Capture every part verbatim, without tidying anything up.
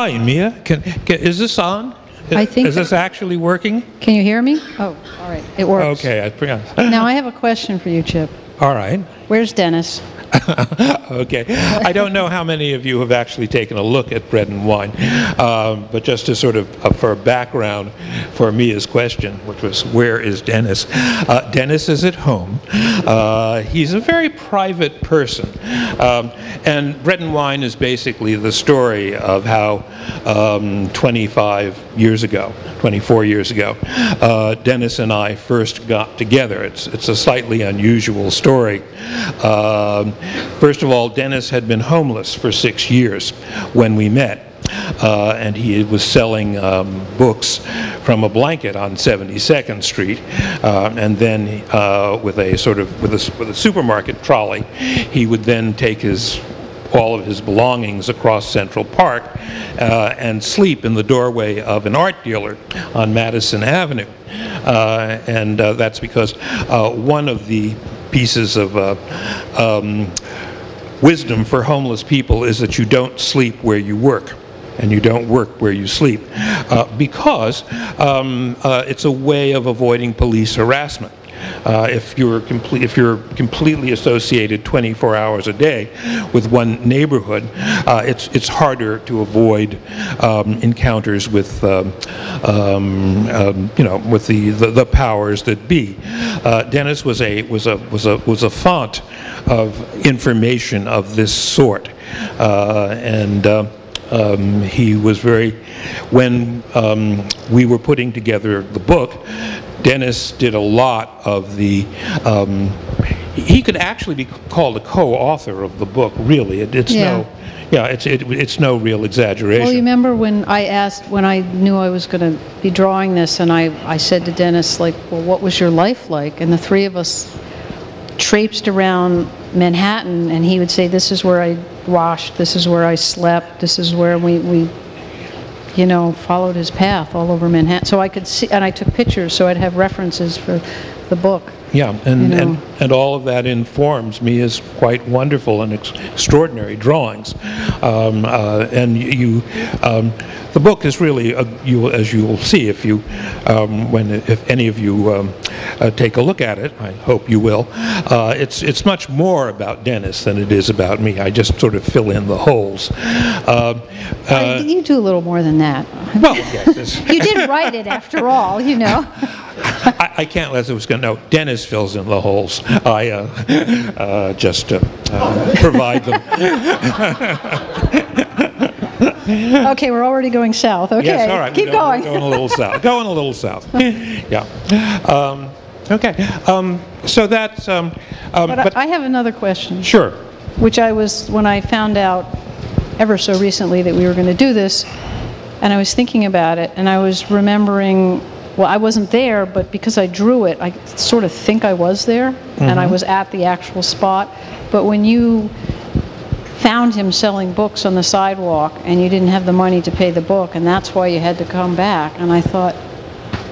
Hi, Mia. Can, can, is this on? Is, I think is this actually working? Can you hear me? Oh, all right. It works. Okay. I pre- Now I have a question for you, Chip. All right. Where's Dennis? Okay. I don't know how many of you have actually taken a look at Bread and Wine, um, but just to sort of, uh, for background for Mia's question, which was, where is Dennis? Uh, Dennis is at home. Uh, he's a very private person. Um, and Bread and Wine is basically the story of how um, twenty-five years ago, twenty-four years ago, uh, Dennis and I first got together. It's, it's a slightly unusual story. Um, First of all, Dennis had been homeless for six years when we met, uh, and he was selling um, books from a blanket on seventy-second Street, uh, and then uh, with a sort of with a, with a supermarket trolley, he would then take his all of his belongings across Central Park uh, and sleep in the doorway of an art dealer on Madison Avenue, uh, and uh, that's because uh, one of the pieces of uh, um, wisdom for homeless people is that you don't sleep where you work and you don't work where you sleep, uh, because um, uh, it's a way of avoiding police harassment. Uh, if you're complete, if you're completely associated twenty-four hours a day with one neighborhood, uh, it's it's harder to avoid um, encounters with um, um, um, you know with the, the, the powers that be. Uh, Dennis was a was a was a was a font of information of this sort, uh, and. Uh, Um, he was very, when um, we were putting together the book, Dennis did a lot of the, um, he could actually be called a co-author of the book, really. It, it's yeah. no, yeah, it's, it, it's no real exaggeration. Well, you remember when I asked, when I knew I was going to be drawing this, and I, I said to Dennis, like, well, what was your life like? And the three of us traipsed around Manhattan, and he would say, this is where I washed, this is where I slept, this is where we, we, you know, followed his path all over Manhattan. So I could see, and I took pictures, so I'd have references for the book. Yeah, and, you know. and, and all of that informs Mia's quite wonderful and ex extraordinary drawings. Um, uh, and you, um, the book is really, a, you, as you will see, if you, um, when if any of you um, uh, take a look at it, I hope you will. Uh, it's it's much more about Dennis than it is about me. I just sort of fill in the holes. Uh, uh, you do a little more than that. Well, yes, you did write it after all, you know. I, I can't let it was going to know. Dennis fills in the holes. I uh, uh, just uh, uh, provide them. Okay, we're already going south. Okay, yes, all right. Keep we're going. Going, we're going a little south. Going a little south. Yeah. Um, okay. Um, so that's. Um, um, but, but I have another question. Sure. Which I was when I found out ever so recently that we were going to do this, and I was thinking about it, and I was remembering. Well, I wasn't there, but because I drew it, I sort of think I was there, mm-hmm. and I was at the actual spot. But when you found him selling books on the sidewalk, and you didn't have the money to pay the book, and that's why you had to come back, and I thought,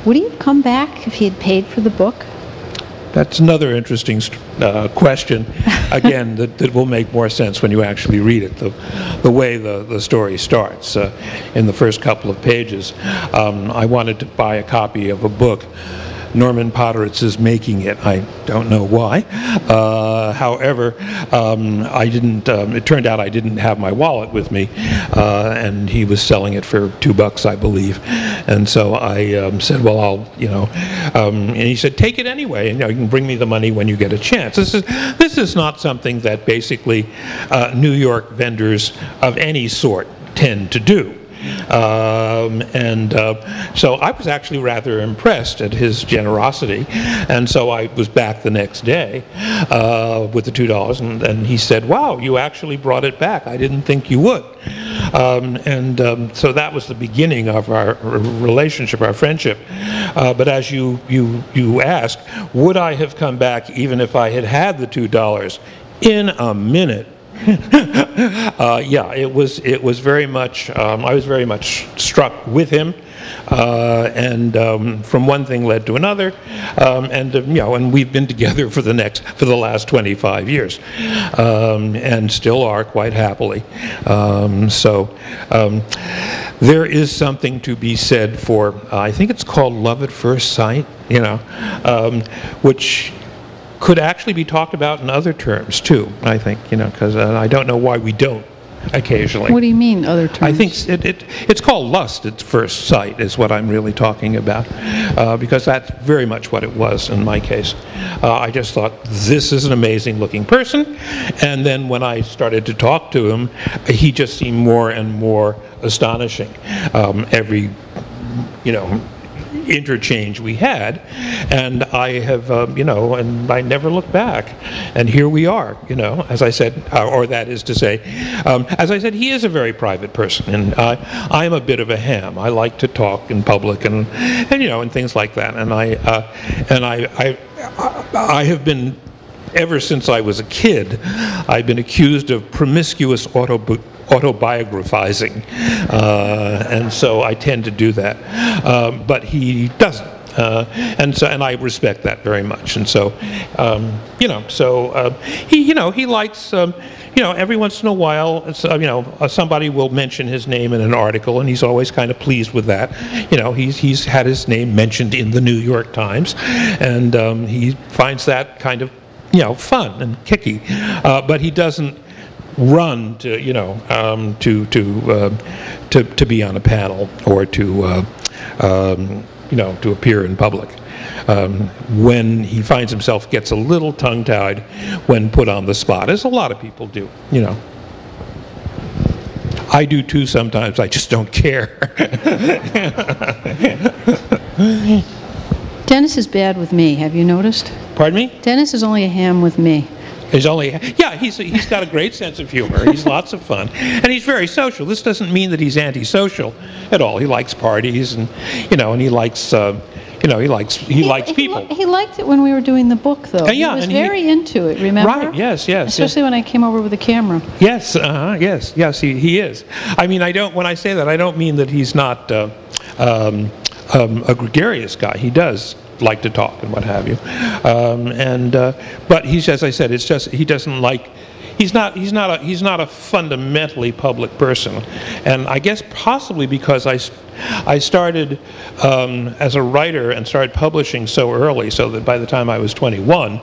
would he have come back if he had paid for the book? That's another interesting uh, question, again, that, that will make more sense when you actually read it, the, the way the, the story starts. Uh, in the first couple of pages, um, I wanted to buy a copy of a book. Norman Potteritz is making it. I don't know why. Uh, however, um, I didn't. Um, it turned out I didn't have my wallet with me, uh, and he was selling it for two bucks, I believe. And so I um, said, "Well, I'll, you know." Um, and he said, "Take it anyway. You know, you can bring me the money when you get a chance." This is this is not something that basically uh, New York vendors of any sort tend to do. Um, and uh, so I was actually rather impressed at his generosity, and so I was back the next day uh, with the two dollars, and, and he said, wow, you actually brought it back. I didn't think you would. Um, and um, so that was the beginning of our relationship, our friendship. Uh, but as you, you, you asked, would I have come back even if I had had the two dollars? In a minute. uh, yeah, it was it was very much. Um, I was very much struck with him, uh, and um, from one thing led to another, um, and uh, you know, and we've been together for the next for the last twenty-five years, um, and still are quite happily. Um, so um, there is something to be said for uh, I think it's called love at first sight, you know, um, which could actually be talked about in other terms too, I think, you know, because uh, I don't know why we don't occasionally. What do you mean, other terms? I think it, it, it's called lust at first sight is what I'm really talking about, uh, because that's very much what it was in my case. Uh, I just thought, this is an amazing looking person, and then when I started to talk to him, he just seemed more and more astonishing. Um, every, you know, interchange we had, and I have, um, you know, and I never looked back, and here we are, you know, as I said, uh, or that is to say, um, as I said, he is a very private person, and uh, I'm a bit of a ham. I like to talk in public, and, and you know, and things like that, and I, uh, and I, I, I have been, ever since I was a kid, I've been accused of promiscuous autobi- autobiographizing, uh, and so I tend to do that. Um, but he doesn't, uh, and so and I respect that very much. And so, um, you know, so uh, he, you know, he likes, um, you know, every once in a while, uh, you know, uh, somebody will mention his name in an article, and he's always kind of pleased with that. You know, he's he's had his name mentioned in the New York Times, and um, he finds that kind of, you know, fun and kicky, uh, but he doesn't run to, you know, um, to to, uh, to to be on a panel or to, uh, um, you know, to appear in public. Um, when he finds himself gets a little tongue-tied when put on the spot, as a lot of people do, you know. I do too sometimes. I just don't care. Dennis is bad with me. Have you noticed? Pardon me? Dennis is only a ham with me. He's only, yeah, he's, he's got a great sense of humor. He's lots of fun. And he's very social. This doesn't mean that he's antisocial at all. He likes parties and, you know, and he likes, uh, you know, he likes, he, he likes people. He, he liked it when we were doing the book, though. Uh, yeah, he was and very he, into it, remember? Right, yes, yes. Especially yes. when I came over with the camera. Yes, uh-huh, yes, yes, he, he is. I mean, I don't, when I say that, I don't mean that he's not uh, um, um, a gregarious guy. He does like to talk and what have you, um, and uh, but he's, as I said, it's just he doesn't like. He's not. He's not a. He's not a fundamentally public person, and I guess possibly because I, I started um, as a writer and started publishing so early, so that by the time I was twenty-one,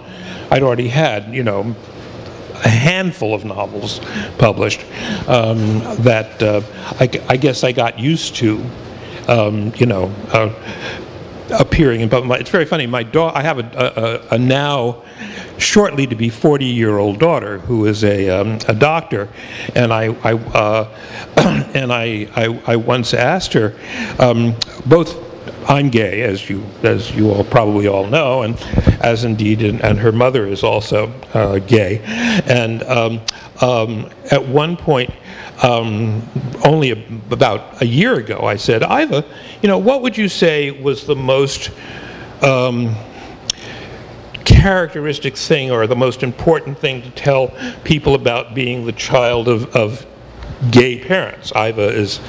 I'd already had, you know, a handful of novels published. Um, that uh, I, I guess I got used to, um, you know. Uh, appearing in public. It's very funny, my daughter, I have a, a, a now shortly to be forty year old daughter who is a, um, a doctor, and I, I uh, and I, I I once asked her, um, both I'm gay, as you as you all probably all know, and as indeed and, and her mother is also uh, gay, and um, um, at one point Um, only a, about a year ago, I said, Iva, you know, what would you say was the most um, characteristic thing or the most important thing to tell people about being the child of, of gay parents? Iva is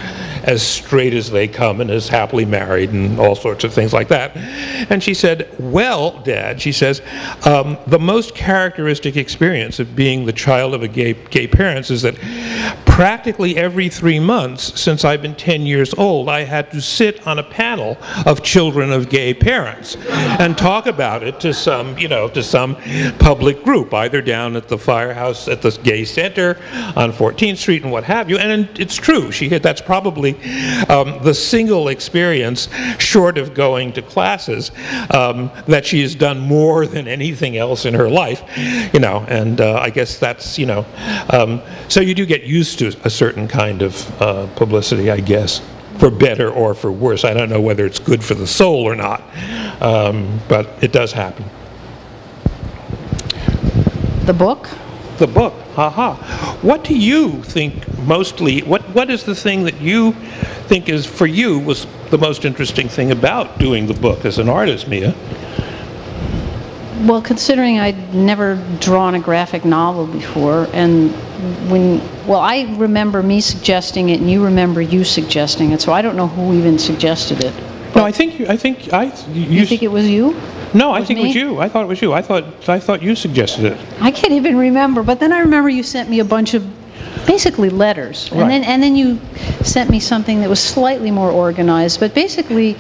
as straight as they come and is happily married and all sorts of things like that. And she said, well, Dad, she says, um, the most characteristic experience of being the child of a gay, gay parents is that practically every three months since I've been ten years old, I had to sit on a panel of children of gay parents and talk about it to some, you know, to some public group, either down at the firehouse at the gay center on fourteenth street and what have you. And it's true, she had, that's probably um, the single experience, short of going to classes, um, that she has done more than anything else in her life, you know, and uh, I guess that's, you know, um, so you do get used to a certain kind of uh, publicity, I guess, for better or for worse. I don't know whether it's good for the soul or not, um, but it does happen. The book? The book, haha. What do you think mostly, what, what is the thing that you think is, for you, was the most interesting thing about doing the book as an artist, Mia? Well, considering I'd never drawn a graphic novel before, and when, well, I remember me suggesting it, and you remember you suggesting it, so I don't know who even suggested it. No, I think you, I think I. You, you think it was you? No, I think it was you. I thought it was you. I thought I thought you suggested it. I can't even remember. But then I remember you sent me a bunch of, basically letters, and right. then and then you sent me something that was slightly more organized. But basically,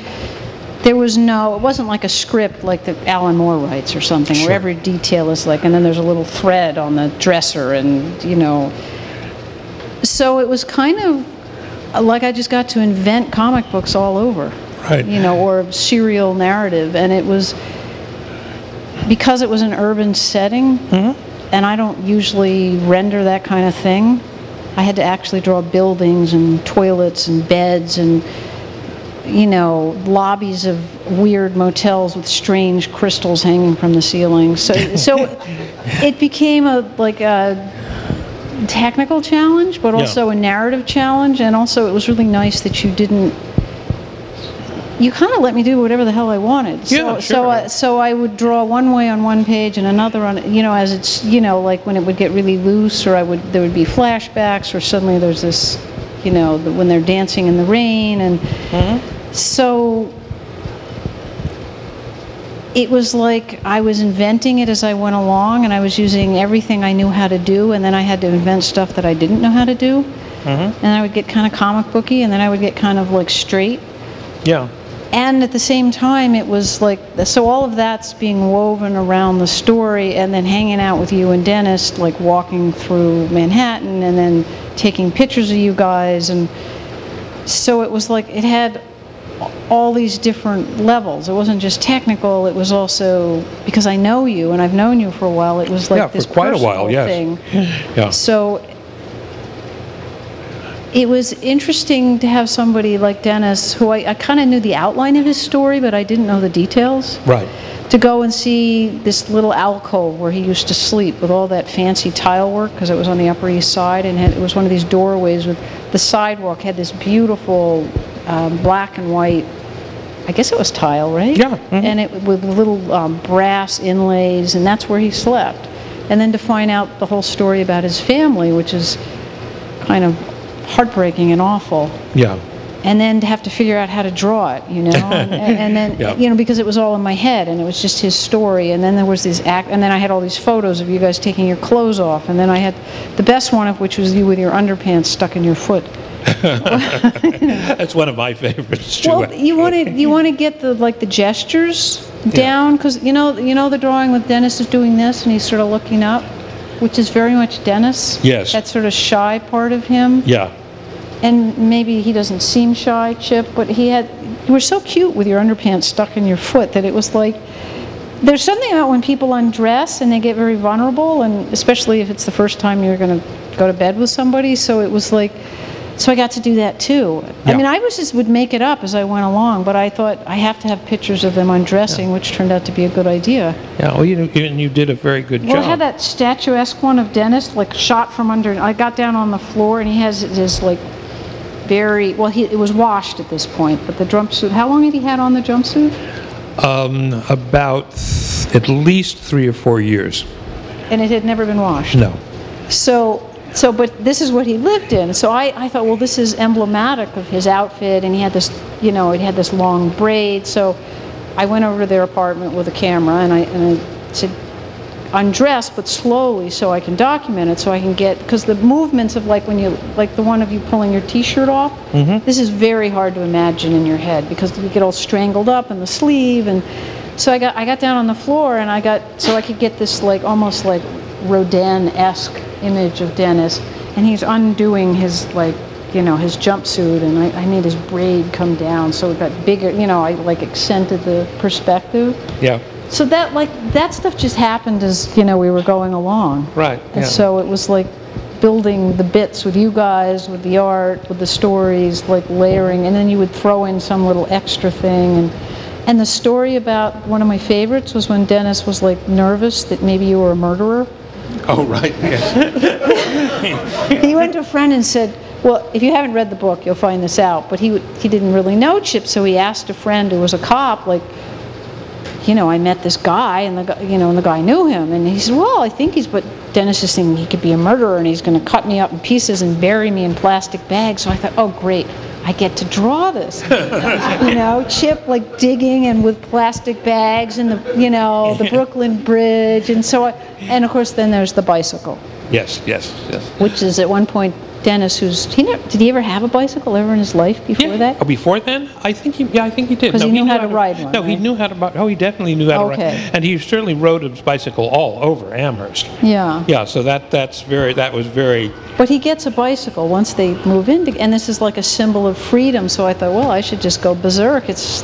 there was no. It wasn't like a script like that Alan Moore writes or something, sure. where every detail is like, and then there's a little thread on the dresser, and you know. So it was kind of like I just got to invent comic books all over. Right. You know, or serial narrative, and it was because it was an urban setting, mm-hmm. and I don't usually render that kind of thing. I had to actually draw buildings and toilets and beds and, you know, lobbies of weird motels with strange crystals hanging from the ceiling. So, so it became a like a technical challenge, but also yeah. a narrative challenge, and also it was really nice that you didn't. You kind of let me do whatever the hell I wanted. So, yeah, sure. So, uh, so I would draw one way on one page and another on, you know, as it's, you know, like when it would get really loose, or I would, there would be flashbacks, or suddenly there's this, you know, the, when they're dancing in the rain, and mm-hmm. so it was like I was inventing it as I went along, and I was using everything I knew how to do, and then I had to invent stuff that I didn't know how to do, mm-hmm. and I would get kind of comic booky, and then I would get kind of like straight. Yeah. And at the same time, it was like, so all of that's being woven around the story, and then hanging out with you and Dennis, like walking through Manhattan, and then taking pictures of you guys. And so it was like, it had all these different levels. It wasn't just technical, it was also, because I know you, and I've known you for a while, it was like yeah, this for quite personal a while, yes. thing. Yeah. So it was interesting to have somebody like Dennis, who I, I kind of knew the outline of his story, but I didn't know the details. Right. To go and see this little alcove where he used to sleep with all that fancy tile work, because it was on the Upper East Side, and had, it was one of these doorways with the sidewalk had this beautiful um, black and white, I guess it was tile, right? Yeah. Mm-hmm. And it with little um, brass inlays, and that's where he slept. And then to find out the whole story about his family, which is kind of heartbreaking and awful. Yeah. And then to have to figure out how to draw it, you know, and, and then yeah. you know, because it was all in my head, and it was just his story. And then there was these act, and then I had all these photos of you guys taking your clothes off, and then I had the best one of which was you with your underpants stuck in your foot. That's one of my favorites too. Well, you want to you want to get the like the gestures yeah. down, because you know you know the drawing with Dennis is doing this, and he's sort of looking up. Which is very much Dennis. Yes. That sort of shy part of him. Yeah. And maybe he doesn't seem shy, Chip, but he had, you were so cute with your underpants stuck in your foot that it was like, there's something about when people undress and they get very vulnerable, and especially if it's the first time you're going to go to bed with somebody. So it was like, so I got to do that too. Yeah. I mean, I was just would make it up as I went along, but I thought I have to have pictures of them undressing, yeah. which turned out to be a good idea. Yeah, well, you you did a very good well, job. Well, I had that statuesque one of Dennis, like shot from under. I got down on the floor, and he has this like very well. He it was washed at this point, but the jumpsuit. How long had he had on the jumpsuit? Um, about th at least three or four years. And it had never been washed. No. So. So, but this is what he lived in. So I, I thought, well, this is emblematic of his outfit, and he had this, you know, he had this long braid. So I went over to their apartment with a camera, and I, and I said, undress, but slowly, so I can document it, so I can get, because the movements of like when you, like the one of you pulling your T-shirt off, mm-hmm. this is very hard to imagine in your head, because you get all strangled up in the sleeve, and so I got, I got down on the floor, and I got, so I could get this like, almost like Rodin-esque image of Dennis, and he's undoing his like you know his jumpsuit, and I, I made his braid come down so it got bigger, you know I like accented the perspective. Yeah. So that like that stuff just happened as you know we were going along. Right. And yeah. so it was like building the bits with you guys, with the art, with the stories, like layering, and then you would throw in some little extra thing. And and the story about one of my favorites was when Dennis was like nervous that maybe you were a murderer. Oh, right, yes. He went to a friend and said, well, if you haven't read the book, you'll find this out. But he, he didn't really know Chip, so he asked a friend who was a cop, like, you know, I met this guy, and the you know, and the guy knew him, and he said, well, I think he's, but Dennis is thinking he could be a murderer, and he's going to cut me up in pieces and bury me in plastic bags. So I thought, oh, great, I get to draw this. You know, Chip like digging and with plastic bags and the, you know, the Brooklyn Bridge, and so I, and of course then there's the bicycle. Yes, yes, yes. Which is at one point. Dennis, who's he never, did he ever have a bicycle ever in his life before yeah. that? Oh, before then, I think he, yeah, I think he did. Because no, he, he knew how, how to ride one. No, right? he knew how to. Oh, he definitely knew how okay. to ride. And he certainly rode his bicycle all over Amherst. Yeah. Yeah. So that that's very that was very. But he gets a bicycle once they move in, and this is like a symbol of freedom. So I thought, well, I should just go berserk. It's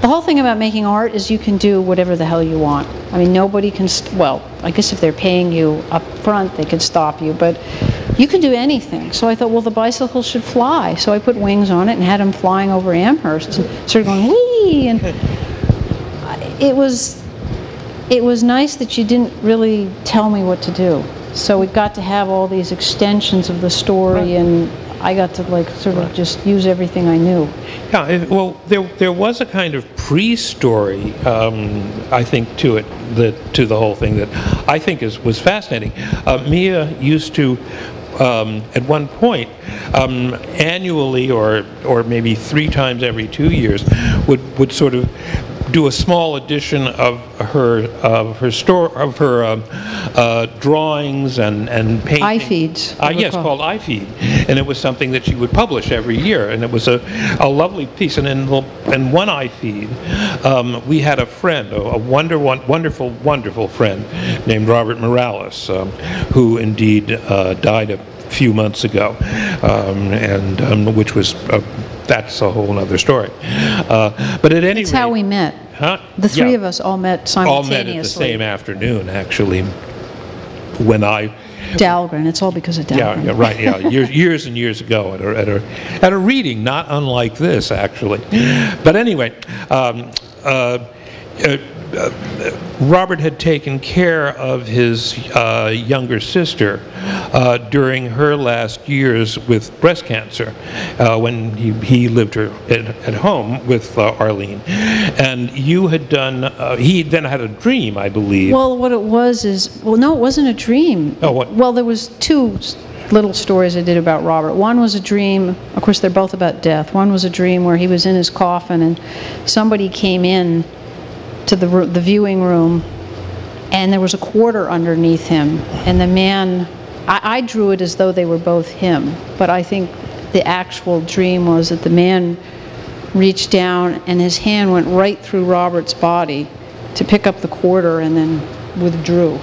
the whole thing about making art is you can do whatever the hell you want. I mean, nobody can. St well, I guess if they're paying you up front, they can stop you, but. You can do anything. So I thought, well, the bicycle should fly. So I put wings on it and had him flying over Amherst and sort of going, whee! And it was, it was nice that you didn't really tell me what to do. So we got to have all these extensions of the story, and I got to like sort of just use everything I knew. Yeah, well, there, there was a kind of pre-story, um, I think, to it, the, to the whole thing that I think is, was fascinating. Uh, Mia used to... Um, at one point, um, annually, or or maybe three times every two years, would would sort of do a small edition of her of her store of her um, uh, drawings and and paintings. Eye feeds. Uh, yes, call. called Eye Feed, and it was something that she would publish every year, and it was a a lovely piece. And in in one Eye Feed, um, we had a friend, a, a wonder wonderful wonderful friend named Robert Morales, um, who indeed uh, died a few months ago, um, and um, which was. A, That's a whole other story. Uh, but at any rate... That's how we met. Huh? The three yeah. of us all met simultaneously. All met at the same afternoon, actually, when I... Dahlgren. It's all because of Dahlgren. Yeah, yeah right. Yeah, years, years and years ago, at a, at a at a reading, not unlike this, actually. But anyway, um, uh, uh, uh, Robert had taken care of his uh, younger sister uh, during her last years with breast cancer, uh, when he, he lived her at, at home with uh, Arlene. And you had done, uh, he then had a dream, I believe. Well, what it was is, well, no, it wasn't a dream. Oh, what? Well, there was two little stories I did about Robert. One was a dream, of course, they're both about death. One was a dream where he was in his coffin and somebody came in to the, the viewing room, and there was a quarter underneath him, and the man, I, I drew it as though they were both him, but I think the actual dream was that the man reached down and his hand went right through Robert's body to pick up the quarter and then withdrew,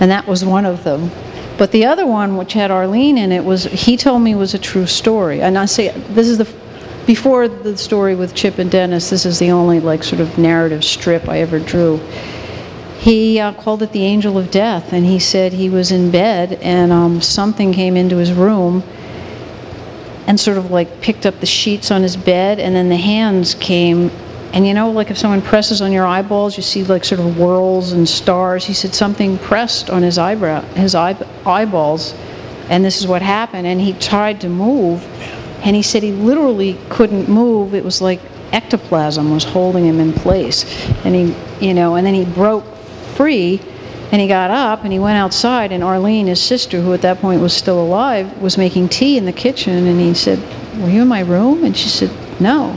and that was one of them. But the other one, which had Arlene in it, was, he told me was a true story, and I say, this is the before the story with Chip and Dennis, this is the only like sort of narrative strip I ever drew. He uh, called it the Angel of Death, and he said he was in bed and um, something came into his room and sort of like picked up the sheets on his bed, and then the hands came, and you know, like if someone presses on your eyeballs, you see like sort of whirls and stars. He said something pressed on his eyebrow, his eye eyeballs, and this is what happened. And he tried to move. And he said he literally couldn't move. It was like ectoplasm was holding him in place. And he, you know, and then he broke free, and he got up and he went outside. And Arlene, his sister, who at that point was still alive, was making tea in the kitchen. And he said, "Were you in my room?" And she said, "No."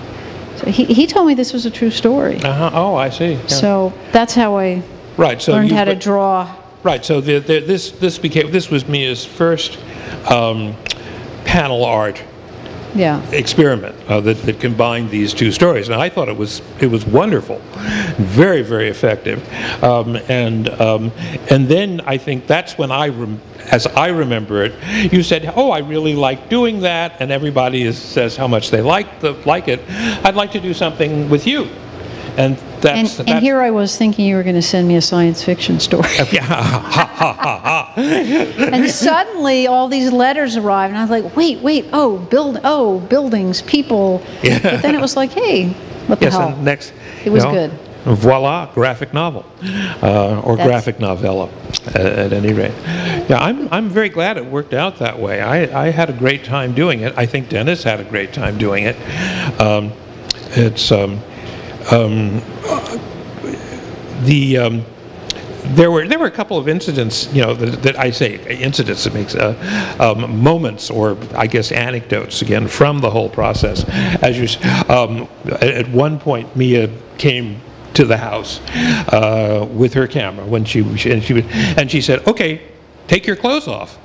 So he he told me this was a true story. Uh-huh. Oh, I see. Yeah. So that's how I right, so learned you, how to draw. Right. So the, the, this this became this was Mia's first um, panel art. Yeah. Experiment uh, that, that combined these two stories, and I thought it was it was wonderful, very very effective, um, and um, and then I think that's when I, rem as I remember it, you said, "Oh, I really like doing that," and everybody is, says how much they like the like it. I'd like to do something with you, and that's. And, and that's here I was thinking you were going to send me a science fiction story. And suddenly all these letters arrived, and I was like, wait, wait, oh, build, oh, buildings, people. Yeah. But then it was like, hey, what the yes, hell? And next, it was you know, good. Voila, graphic novel, uh, or that's graphic novella, at, at any rate. Yeah, I'm I'm very glad it worked out that way. I I had a great time doing it. I think Dennis had a great time doing it. Um, it's um, um. the um, there were there were a couple of incidents, you know, that, that I say incidents that makes uh, um, moments, or I guess anecdotes again, from the whole process. As you um, at one point, Mia came to the house uh, with her camera when she and she and she said, "Okay, take your clothes off."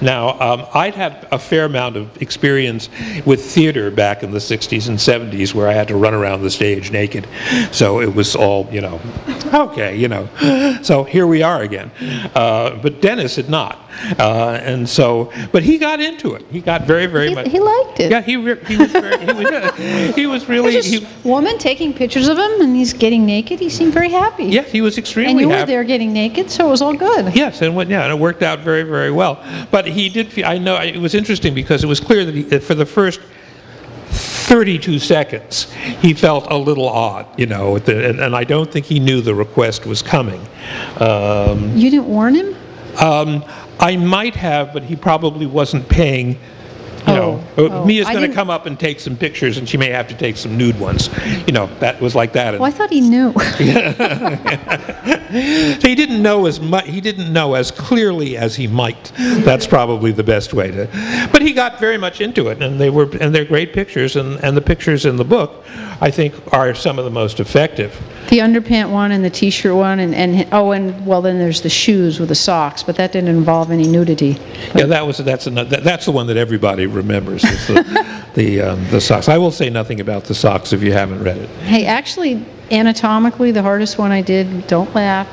Now, um, I'd had a fair amount of experience with theater back in the sixties and seventies, where I had to run around the stage naked. So it was all, you know, okay, you know. So here we are again. Uh, but Dennis had not. Uh, and so, but he got into it. He got very, very he, much. He liked it. Yeah, he, re he, was, very, he, was, uh, he was really. There's this he, woman taking pictures of him, and he's getting naked. He seemed very happy. Yes, yeah, he was extremely happy. And you happy. were there getting naked, so it was all good. Yes, and what, yeah, and it worked out very, very well. But he did feel, I know, it was interesting because it was clear that, he, that for the first thirty-two seconds, he felt a little odd, you know, and, and I don't think he knew the request was coming. Um, you didn't warn him? Um, I might have, but he probably wasn't paying. You know, oh, oh. Mia's going to come up and take some pictures, and she may have to take some nude ones. You know, that was like that. Well, I thought he knew. So he didn't know as much. He didn't know as clearly as he might. That's probably the best way to. But he got very much into it, and they were, and they're great pictures, and and the pictures in the book, I think, are some of the most effective. The underpant one and the T-shirt one, and and oh, and well, then there's the shoes with the socks, but that didn't involve any nudity. But yeah, that was that's another, that, that's the one that everybody remembers, is the the, um, the socks. I will say nothing about the socks if you haven't read it. Hey, actually, anatomically, the hardest one I did, don't laugh,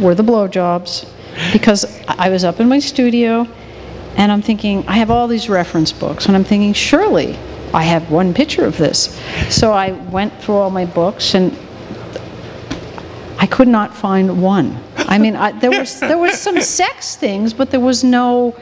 were the blowjobs, because I was up in my studio, and I'm thinking, I have all these reference books, and I'm thinking, surely I have one picture of this. So I went through all my books, and I could not find one. I mean, I, there was there was some sex things, but there was no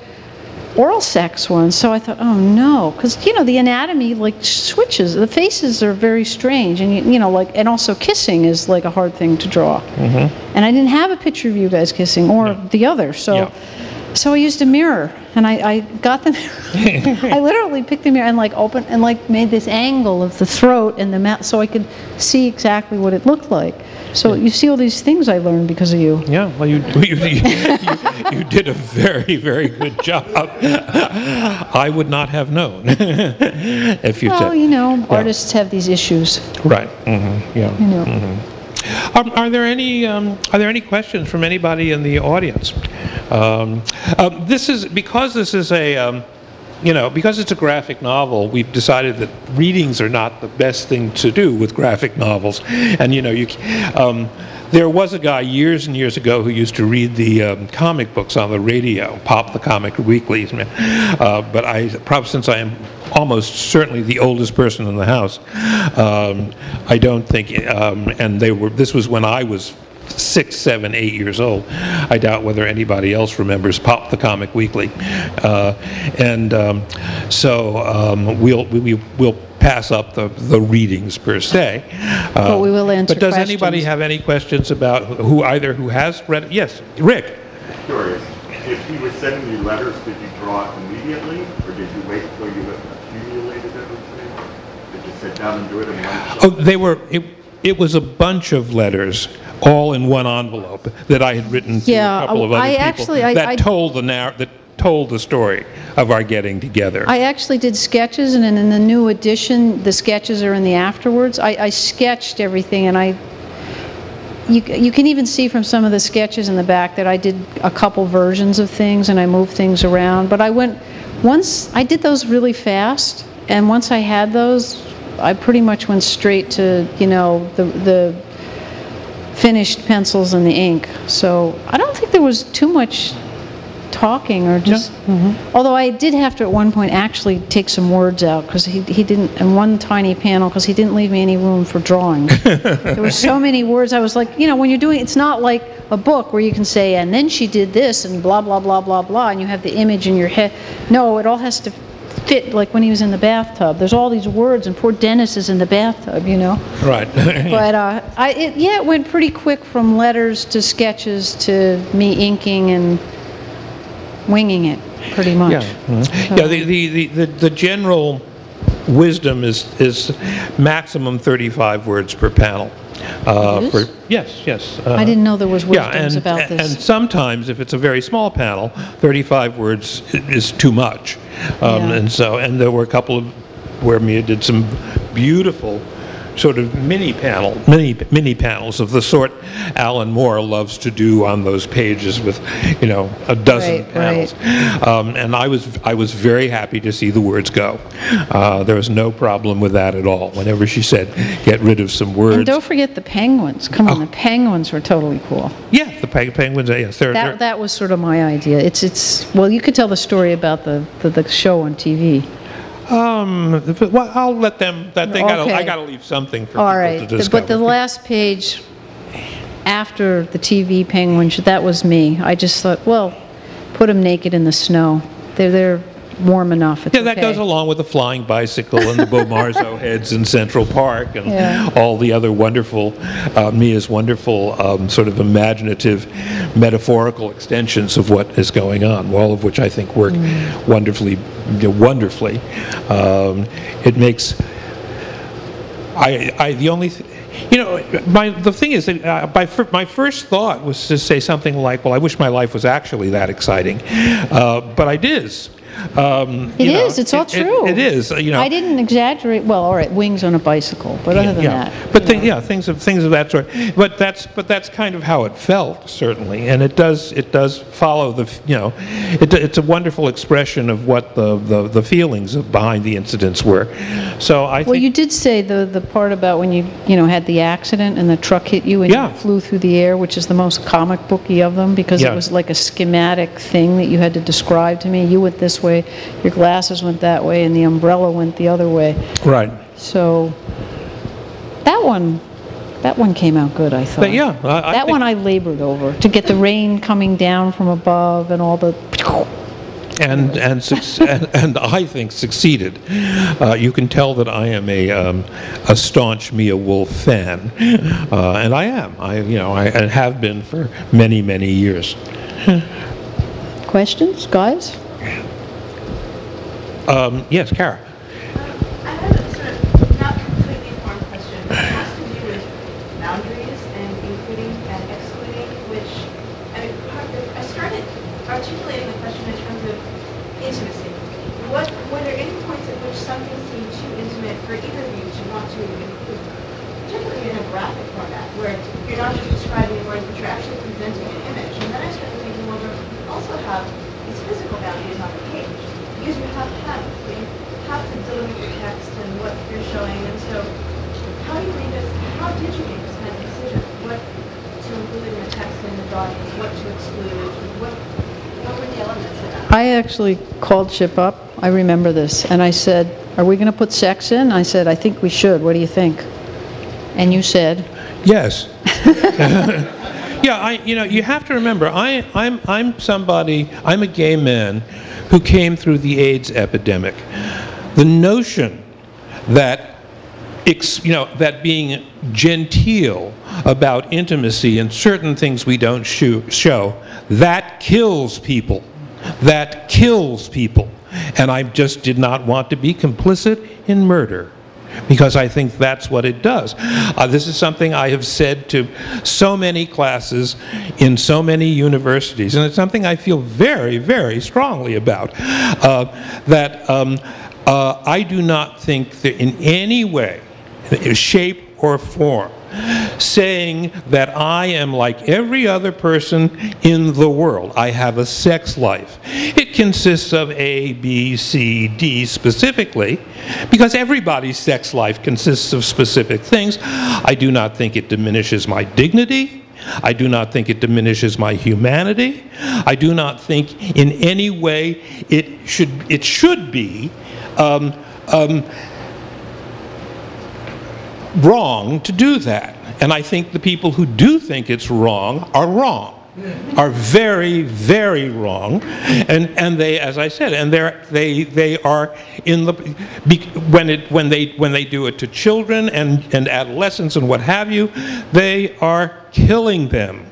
oral sex ones, so I thought, oh no, because, you know, the anatomy, like, switches. The faces are very strange, and, you, you know, like, and also kissing is, like, a hard thing to draw. Mm-hmm. And I didn't have a picture of you guys kissing, or no. the other, so yeah. so I used a mirror, and I, I got the mirror. I literally picked the mirror and, like, opened, and, like, made this angle of the throat and the mouth, so I could see exactly what it looked like. So you see all these things I learned because of you. Yeah, well, you you, you, you, you did a very, very good job. I would not have known if you. Well, said, you know, yeah. artists have these issues. Right. Mm-hmm. Yeah. You know. Mm-hmm. um, are there any um, Are there any questions from anybody in the audience? Um, um, this is because this is a. Um, You know, because it's a graphic novel, we've decided that readings are not the best thing to do with graphic novels. And, you know, you, um, there was a guy years and years ago who used to read the um, comic books on the radio, Pop the Comic Weekly. Uh, but I, probably since I am almost certainly the oldest person in the house, um, I don't think, um, and they were, this was when I was six, seven, eight years old. I doubt whether anybody else remembers Pop the Comic Weekly, uh, and um, so um, we'll we, we'll pass up the the readings per se. Uh, but we will answer. But does questions. Anybody have any questions about who either who has read? Yes, Rick. I'm curious. If he was sending you letters, did you draw it immediately, or did you wait until you accumulated everything? Did you sit down and do it in one shot? Oh, they were. It, it was a bunch of letters, all in one envelope, that I had written yeah, to a couple of other I people actually, I, that I, told the narr that told the story of our getting together. I actually did sketches, and in the new edition, the sketches are in the afterwards. I, I sketched everything, and I. You, you can even see from some of the sketches in the back that I did a couple versions of things, and I moved things around. But I went once I did those really fast, and once I had those, I pretty much went straight to you know the the. finished pencils and the ink. So I don't think there was too much talking or just, no. mm-hmm. although I did have to at one point actually take some words out because he, he didn't, in one tiny panel, because he didn't leave me any room for drawing. There were so many words. I was like, you know, when you're doing, it's not like a book where you can say, and then she did this and blah, blah, blah, blah, blah, and you have the image in your head. No, it all has to fit, like when he was in the bathtub. There's all these words, and poor Dennis is in the bathtub, you know. Right. But uh, I, it, yeah, it went pretty quick from letters to sketches to me inking and winging it, pretty much. Yeah. Mm-hmm. So. Yeah. The, the the the general wisdom is is maximum thirty-five words per panel. Uh, for, yes, yes. Uh, I didn't know there was wisdoms yeah, and, about this. And sometimes, if it's a very small panel, thirty-five words is too much. Um, yeah. And so, and there were a couple of where Mia did some beautiful sort of mini panel, mini mini panels of the sort Alan Moore loves to do on those pages with, you know, a dozen right, panels. Right. Um, and I was I was very happy to see the words go. Uh, there was no problem with that at all. Whenever she said, "Get rid of some words," and don't forget the penguins. Come on, oh. the penguins were totally cool. Yeah, the pe penguins. Yes, they're, that they're, that was sort of my idea. It's it's well, you could tell the story about the the, the show on T V. Um, well, I'll let them, that they gotta, okay. I got to leave something for all people right. to discover. But the last page after the T V penguin, that was me. I just thought, well, put them naked in the snow. They're, they're warm enough. It's yeah, that okay. goes along with the flying bicycle and the Bomarzo heads in Central Park and yeah. all the other wonderful, uh, Mia's wonderful um, sort of imaginative, metaphorical extensions of what is going on, all of which I think work mm. wonderfully. Wonderfully, um, it makes. I, I the only, th you know, my the thing is that uh, by fir my first thought was to say something like, "Well, I wish my life was actually that exciting," uh, but it is. Um, it you know, is. It's all it, true. It, it is. You know, I didn't exaggerate. Well, all right, wings on a bicycle, but other than yeah. that, but th know. yeah, things of things of that sort. But that's but that's kind of how it felt, certainly, and it does it does follow the you know, it, it's a wonderful expression of what the the, the feelings of behind the incidents were. So I. Well, think you did say the the part about when you you know had the accident and the truck hit you and yeah. you flew through the air, which is the most comic booky of them because yeah. it was like a schematic thing that you had to describe to me. You went this way. Way, your glasses went that way, and the umbrella went the other way. Right. So that one, that one came out good, I thought. But yeah, I, that I one I labored over to get the rain coming down from above and all the. And and, and and I think succeeded. Uh, you can tell that I am a um, a staunch Mia Wolff fan, uh, and I am. I you know I and have been for many many years. Questions, guys? Um, yes, Kara. Um, I have a sort of not completely informed question. It has to do with boundaries and including and excluding, which I, mean, I started articulating the question in terms of intimacy. What were there any points at which something seemed too intimate for either of you to want to include, particularly in a graphic format, where you're not just describing the word, but you're actually presenting an image? And then I started thinking, well, we also have these physical boundaries on the page. You have to, you have to delimit your text and what you're showing, and so how do you read this? How did you make this kind of decision? What to include in your text and the audience? What to exclude? What what were the elements of that? I actually called Chip up. I remember this, and I said, "Are we going to put sex in?" I said, "I think we should. What do you think?" And you said, "Yes." Yeah, I. You know, you have to remember, I, I'm I'm somebody. I'm a gay man who came through the AIDS epidemic. The notion that, ex, you know, that being genteel about intimacy and certain things we don't shoo, show, that kills people. That kills people. And I just did not want to be complicit in murder, because I think that's what it does. Uh, this is something I have said to so many classes in so many universities, and it's something I feel very, very strongly about, uh, that um, uh, I do not think that in any way, shape or form, saying that I am like every other person in the world. I have a sex life. It consists of A, B, C, D specifically, because everybody's sex life consists of specific things. I do not think it diminishes my dignity. I do not think it diminishes my humanity. I do not think in any way it should, it should be um, um, wrong to do that. And I think the people who do think it's wrong are wrong, are very, very wrong. And, and they, as I said, and they're, they, they are in the, when, it, when, they, when they do it to children and, and adolescents and what have you, they are killing them.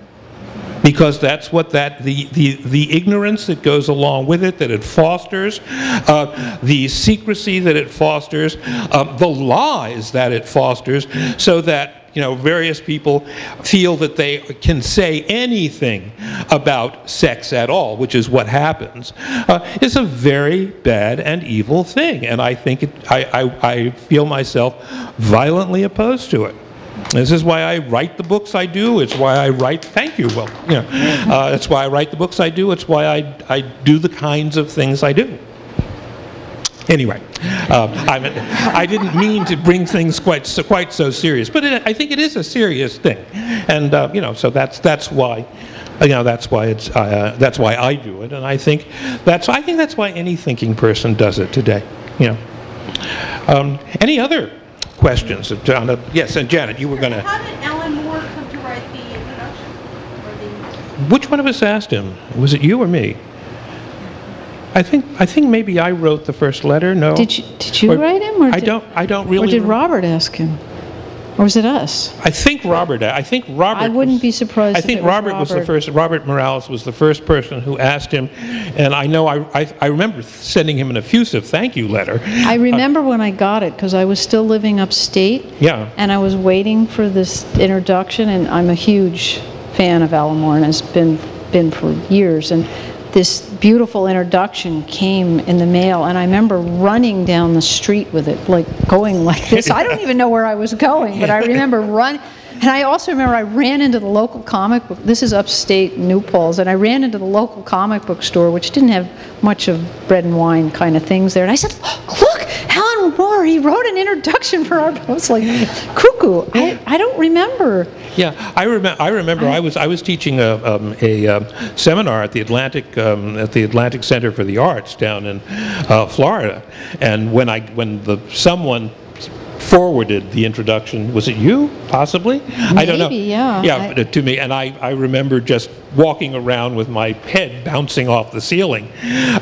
Because that's what that, the, the, the ignorance that goes along with it, that it fosters, uh, the secrecy that it fosters, uh, the lies that it fosters, so that you know, various people feel that they can say anything about sex at all, which is what happens, uh, is a very bad and evil thing. And I think it, I, I, I feel myself violently opposed to it. This is why I write the books I do. It's why I write, thank you, well, you know, uh, that's why I write the books I do. It's why I, I do the kinds of things I do. Anyway, um, I'm, I didn't mean to bring things quite so, quite so serious, but it, I think it is a serious thing, and uh, you know, so that's that's why, you know, that's why it's uh, that's why I do it, and I think that's I think that's why any thinking person does it today. You know, um, any other questions, John? Yes, and Janet, you were going to. How did Alan Moore come to write the introduction? Which one of us asked him? Was it you or me? I think I think maybe I wrote the first letter. No. Did you did you or, write him? Or I did, don't I don't really. Or did Robert ask him? Or was it us? I think Robert. I think Robert. I wouldn't was, be surprised. I think if it Robert was, Robert was the first. Robert Morales was the first person who asked him, and I know I I, I remember sending him an effusive thank you letter. I remember uh, when I got it because I was still living upstate. Yeah. And I was waiting for this introduction, and I'm a huge fan of Alan Moore, and it's been been for years, and this beautiful introduction came in the mail, and I remember running down the street with it, like going like this. I don't even know where I was going, but I remember running. And I also remember I ran into the local comic book. This is upstate New Paltz, and I ran into the local comic book store, which didn't have much of Bread and Wine kind of things there. And I said, "Look, Alan Moore, he wrote an introduction for our." I was like, "Cuckoo, I, I don't remember." Yeah, I remember. I remember. I, I was I was teaching a um, a um, seminar at the Atlantic um, at the Atlantic Center for the Arts down in uh, Florida, and when I when the someone. forwarded the introduction. Was it you, possibly? Maybe, I don't know. yeah. Yeah, I, to me. And I, I remember just walking around with my head bouncing off the ceiling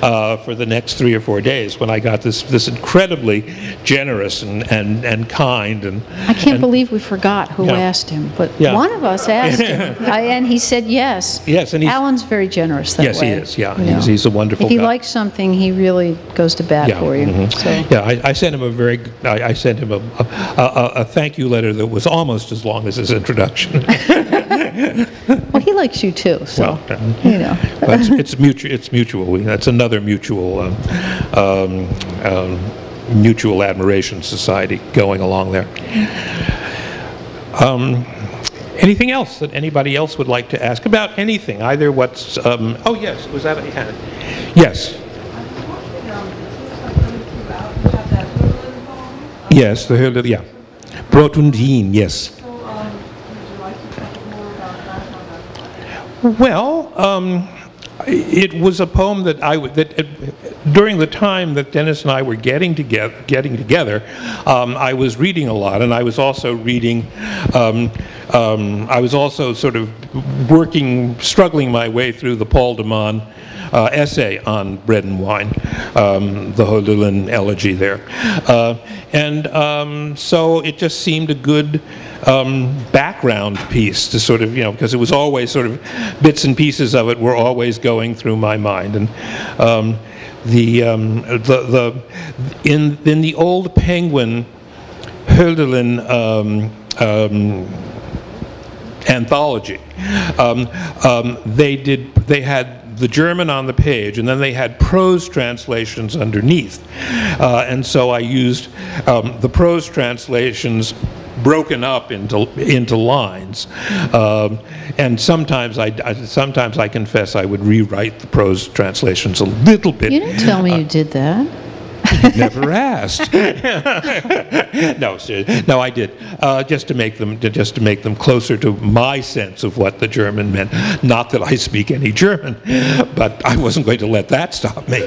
uh, for the next three or four days when I got this this incredibly generous and, and, and kind. and. I can't and, believe we forgot who yeah. asked him, but yeah. one of us asked him, I, and he said yes. Yes, and he's, Alan's very generous that yes, way. Yes, he is, yeah. yeah. He's, he's a wonderful guy. If he guy. likes something, he really goes to bat yeah. for you. Mm-hmm. so. Yeah, I, I sent him a very, I, I sent him a A, a, a thank you letter that was almost as long as his introduction. Well, he likes you too, so well, um, you know. Well, it's, it's mutual. It's mutual. That's another mutual, um, um, um, mutual admiration society going along there. Um, anything else that anybody else would like to ask about anything? Either what's? Um, oh yes, was that? A, yeah. Yes. Yes, the Hölderlin, yeah. Brotundin, yes. So, um, would you like to talk more about that? Well, um, it was a poem that I would, that, uh, during the time that Dennis and I were getting together, getting together, um, I was reading a lot, and I was also reading, um, um, I was also sort of working, struggling my way through the Paul de Man Uh, essay on Bread and Wine, um, the Hölderlin elegy there. Uh, and um, so it just seemed a good um, background piece to sort of, you know, because it was always sort of bits and pieces of it were always going through my mind. And um, the, um, the, the, in, in the old Penguin Hölderlin um, um, anthology, um, um, they did, they had the German on the page, and then they had prose translations underneath. Uh, and so I used um, the prose translations broken up into into lines. Um, and sometimes I, I sometimes I confess I would rewrite the prose translations a little bit. You didn't tell me uh, you did that. Never asked. no, no, I did uh, just to make them just to make them closer to my sense of what the German meant. Not that I speak any German, but I wasn't going to let that stop me.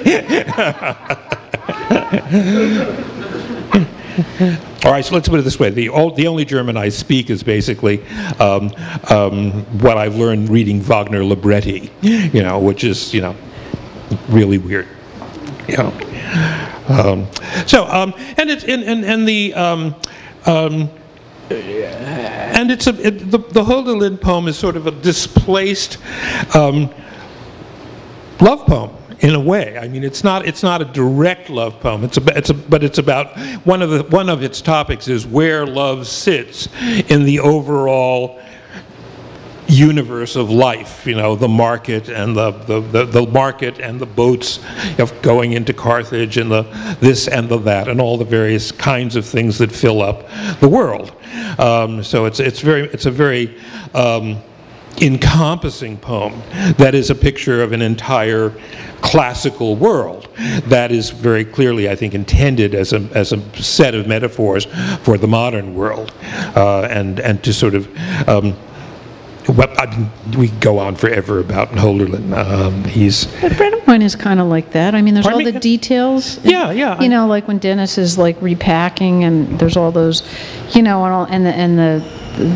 All right, so let's put it this way: the old, the only German I speak is basically um, um, what I've learned reading Wagner libretti, you know, which is you know really weird. Yeah. Um, so um, and it's and and, and the um, um, and it's a, it, the the Hölderlin poem is sort of a displaced um, love poem. in a way. I mean, it's not it's not a direct love poem. It's a, it's a, but it's about one of the one of its topics is where love sits in the overall universe of life, you know, the market and the, the, the, the market and the boats of going into Carthage and the this and the that and all the various kinds of things that fill up the world. Um, so it's it's very it's a very um, encompassing poem that is a picture of an entire classical world that is very clearly, I think, intended as a as a set of metaphors for the modern world, uh, and and to sort of. Um, Well, I mean, we go on forever about Hölderlin. Um, he's but Bread and Wine is kind of like that. I mean, there's all me? the details. Yeah, and, yeah. You know, like when Dennis is like repacking, and there's all those, you know, and all and the and the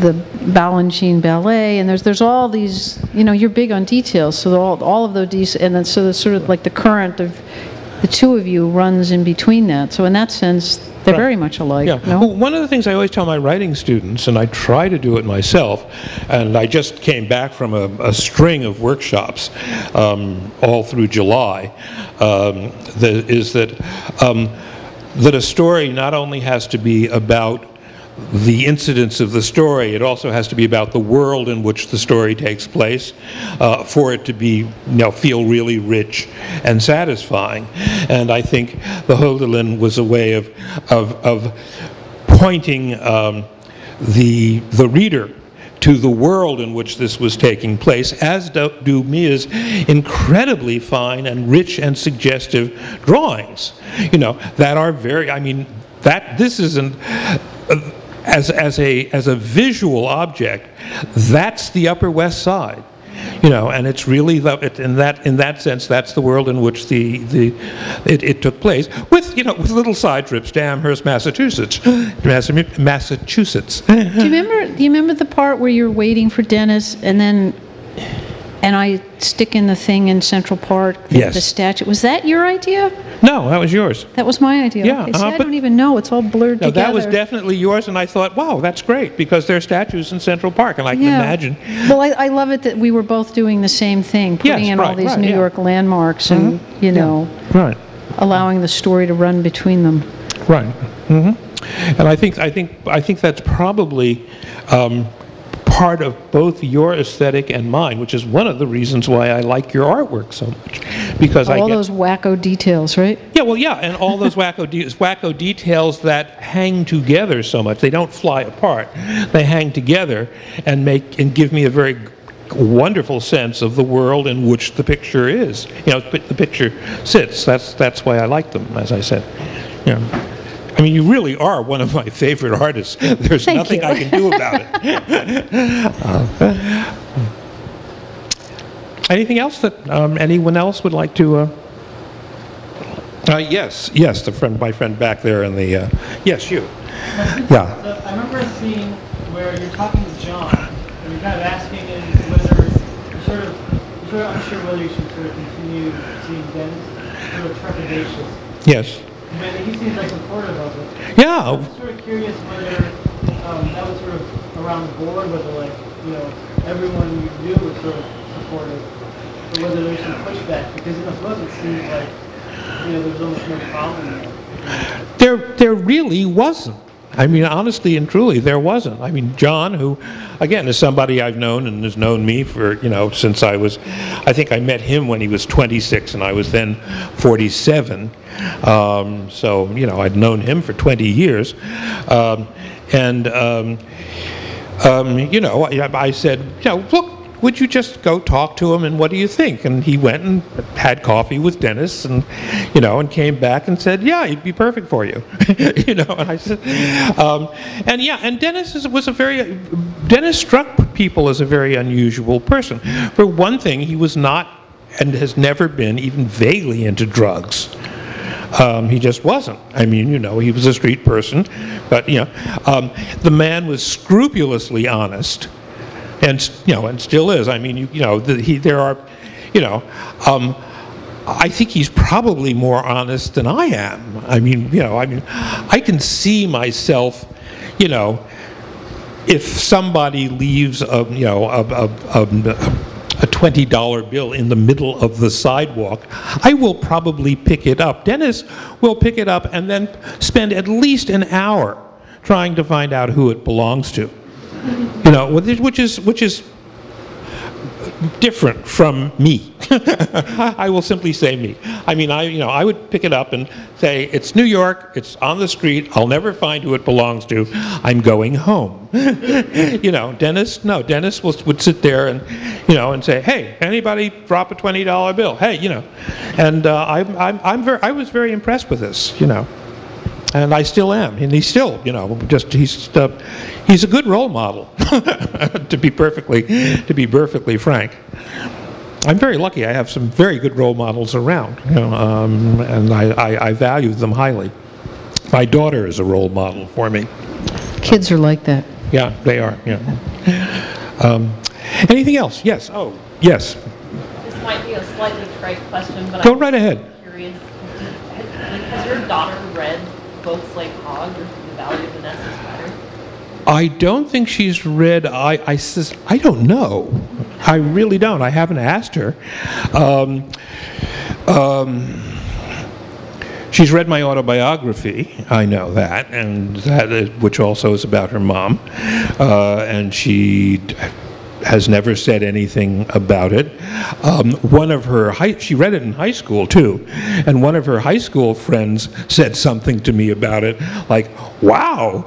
the Balanchine ballet, and there's there's all these. You know, you're big on details, so all all of those, and then so the sort of like the current of the two of you runs in between that. So in that sense. They're very much alike. Yeah. No? Well, one of the things I always tell my writing students, and I try to do it myself, and I just came back from a, a string of workshops um, all through July, um, that is that um, that a story not only has to be about the incidents of the story, it also has to be about the world in which the story takes place, uh, for it to be, you know, feel really rich and satisfying. And I think the Hölderlin was a way of of, of pointing um, the the reader to the world in which this was taking place, as do, do Mia's incredibly fine and rich and suggestive drawings. You know, that are very. I mean, that this isn't. Uh, As, as, a, as a visual object, that's the Upper West Side, you know, and it's really, the, it, in, that, in that sense, that's the world in which the, the, it, it took place, with, you know, with little side trips to Amherst, Massachusetts. Massachusetts. Do you remember, do you remember the part where you're waiting for Dennis, and then, and I stick in the thing in Central Park, the, yes. the statue. Was that your idea? No, that was yours. That was my idea. Yeah, okay, uh, see, I don't even know. It's all blurred no, together. That was definitely yours, and I thought, wow, that's great, because there are statues in Central Park, and I can yeah. imagine. Well, I, I love it that we were both doing the same thing, putting yes, in right, all these right, New yeah. York landmarks mm-hmm. and, you know, yeah. right. allowing the story to run between them. Right. Mm-hmm. And I think, I, think, I think that's probably... Um, part of both your aesthetic and mine, which is one of the reasons why I like your artwork so much, because all I all those wacko details, right? Yeah, well, yeah, and all those wacko de wacko details that hang together so much. They don't fly apart; they hang together and make and give me a very wonderful sense of the world in which the picture is. You know, the picture sits. That's that's why I like them, as I said. Yeah. I mean, you really are one of my favorite artists. There's Thank nothing you. I can do about it. uh, anything else that um, anyone else would like to? Uh... Uh, yes, yes, the friend, my friend back there in the. Uh... Yes, you. Yeah. So I remember a scene where you're talking to John, and you're kind of asking him whether you're sort of, you're sort of unsure whether you should sort of continue seeing Dennis, sort of trepidatious. Yes. And he seems like supportive of it. Yeah. I'm sort of curious whether um, that was sort of around the board, whether like, you know, everyone you knew was sort of supportive, or whether there was some pushback, because in the book it seems like, you know, there was almost no problem there. There, there really wasn't. I mean, honestly and truly, there wasn't. I mean, John, who, again, is somebody I've known and has known me for, you know, since I was, I think I met him when he was twenty-six and I was then forty-seven. Um, so, you know, I'd known him for twenty years. Um, and, um, um, you know, I, I said, you know, look, would you just go talk to him and what do you think? And he went and had coffee with Dennis and, you know, and came back and said, yeah, he'd be perfect for you. You know, and I said, um, and yeah, and Dennis is, was a very, Dennis struck people as a very unusual person. For one thing, he was not and has never been even vaguely into drugs. Um, he just wasn't. I mean, you know, he was a street person, but, you know, um, the man was scrupulously honest. And, you know, and still is. I mean, you, you know, the, he, there are, you know, um, I think he's probably more honest than I am. I mean, you know, I mean, I can see myself, you know, if somebody leaves, a, you know, a, a, a, a twenty dollar bill in the middle of the sidewalk, I will probably pick it up. Dennis will pick it up and then spend at least an hour trying to find out who it belongs to. You know, which is, which is different from me. I will simply say me. I mean, I, you know, I would pick it up and say, it's New York, it's on the street, I'll never find who it belongs to, I'm going home. You know, Dennis, no, Dennis will, would sit there and, you know, and say, hey, anybody drop a twenty dollar bill? Hey, you know. And uh, I'm, I'm, I'm very, I was very impressed with this, you know. And I still am, and he's still, you know, just he's uh, he's a good role model, to be perfectly to be perfectly frank. I'm very lucky. I have some very good role models around, you know, um, and I, I, I value them highly. My daughter is a role model for me. Kids are like that. Yeah, they are. Yeah. Um, anything else? Yes. Oh, yes. This might be a slightly trite question, but go I'm right ahead. Curious. Has your daughter read books like Hog or The Valley of the Nestless Spider? I don't think she's read. I I, I don't know. I really don't. I haven't asked her. Um, um, she's read my autobiography. I know that, and that is, which also is about her mom, uh, and she has never said anything about it. Um, one of her high, she read it in high school too, and one of her high school friends said something to me about it, like, "Wow,"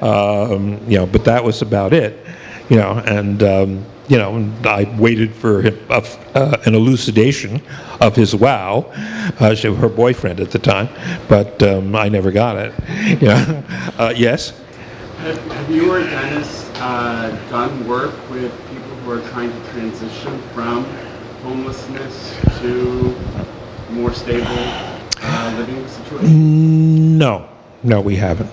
um, you know. But that was about it, you know. And um, you know, I waited for him, uh, uh, an elucidation of his "wow," uh, she, her boyfriend at the time, but um, I never got it. You know. uh, yes. Have you or Dennis uh, done work with people who are trying to transition from homelessness to more stable uh, living situations? No, no, we haven't.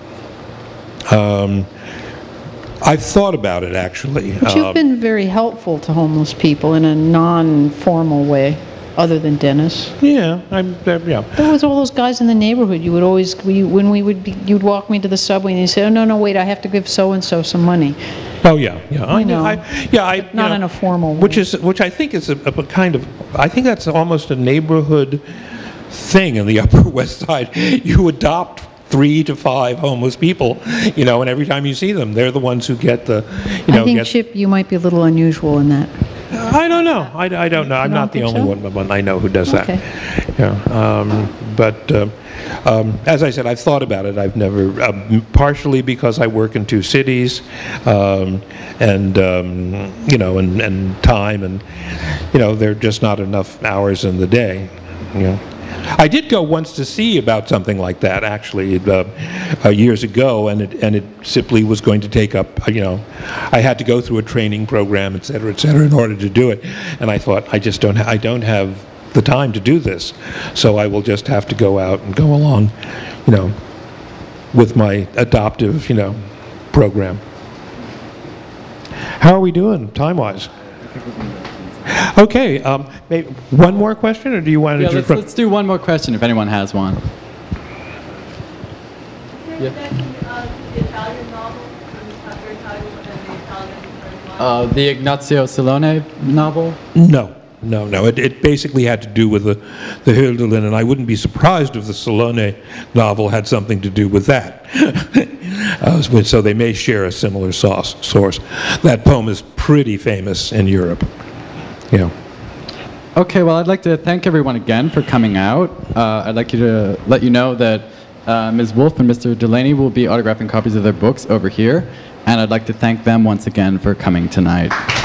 Um, I've thought about it, actually. But you've um, been very helpful to homeless people in a non-formal way. Other than Dennis, yeah, I'm. Uh, yeah, there was all those guys in the neighborhood. You would always, we, when we would, be, you'd walk me to the subway, and you say, "Oh no, no, wait, I have to give so and so some money." Oh yeah, yeah, I know. I, yeah, I, not you know, in a formal way. Which is, which I think is a, a kind of, I think that's almost a neighborhood thing in the Upper West Side. You adopt three to five homeless people, you know, and every time you see them, they're the ones who get the, you know. I think, Chip, you might be a little unusual in that. I don't know. I, I don't know. I'm not the only one, but I know who does that. Yeah. Um, but um, um, as I said, I've thought about it. I've never, um, partially because I work in two cities, um, and um, you know, and, and time, and you know, there are just not enough hours in the day. You know. I did go once to see about something like that, actually, uh, uh, years ago, and it, and it simply was going to take up, you know, I had to go through a training program, et cetera, et cetera, in order to do it. And I thought, I just don't, ha I don't have the time to do this, so I will just have to go out and go along, you know, with my adoptive, you know, program. How are we doing, time-wise? Okay, um, maybe one more question, or do you want to yeah, do... Let's, let's do one more question, if anyone has one. Is there yeah. anything uh, the Italian novel, the Italian novel? Uh, the Ignazio Silone novel? No, no, no. It, it basically had to do with the, the Hölderlin, and I wouldn't be surprised if the Silone novel had something to do with that. uh, so they may share a similar sauce, source. That poem is pretty famous in Europe. Yeah. Okay, well, I'd like to thank everyone again for coming out. Uh, I'd like you to let you know that uh, Miz Wolff and Mister Delaney will be autographing copies of their books over here, and I'd like to thank them once again for coming tonight.